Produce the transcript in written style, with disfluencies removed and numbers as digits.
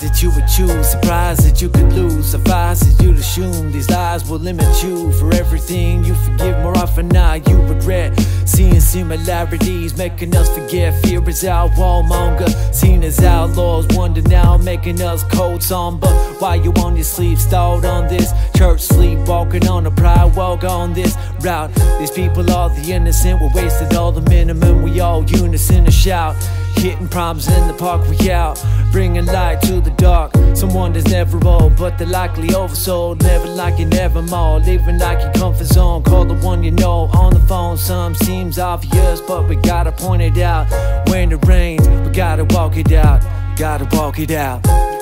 That you would choose, surprised that you could lose, suffice that you'd assume these lies will limit you. For everything you forgive, more often now you regret. Seeing similarities, making us forget. Fear is our warmonger, seen as outlaws. Wonder now, making us cold somber. Why you on your sleep, stalled on this church, sleepwalking on a pride walk on this route. These people are the innocent, we're wasted all the minimum. We all unison a shout, hitting problems in the park, we out, bringing light to the dark. Someone that's never old, but they're likely oversold. Living like you never more, living like your comfort zone. Call the one you know on the phone. Some seems obvious, but we gotta point it out. When it rains, we gotta walk it out. Gotta walk it out.